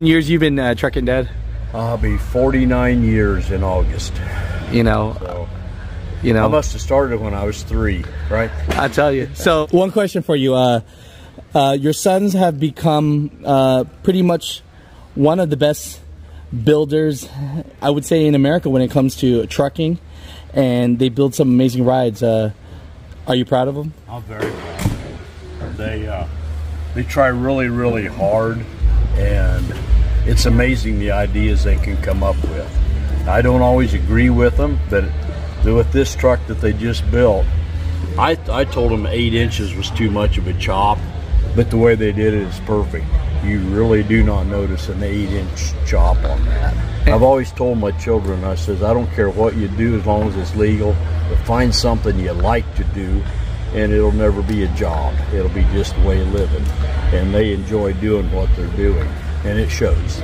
Years you've been trucking, Dad? I'll be 49 years in August. You know, so, you know, I must have started when I was 3, right? I tell you. So one question for you: your sons have become pretty much one of the best builders, I would say, in America when it comes to trucking, and they build some amazing rides. Are you proud of them? I'm very proud of them. They try really, really hard. And it's amazing the ideas they can come up with. I don't always agree with them, but with this truck that they just built, I told them 8 inches was too much of a chop, but the way they did it is perfect. You really do not notice an 8-inch chop on that. I've always told my children, I says, I don't care what you do as long as it's legal, but find something you like to do, and it'll never be a job. It'll be just a way of living. And they enjoy doing what they're doing, and it shows.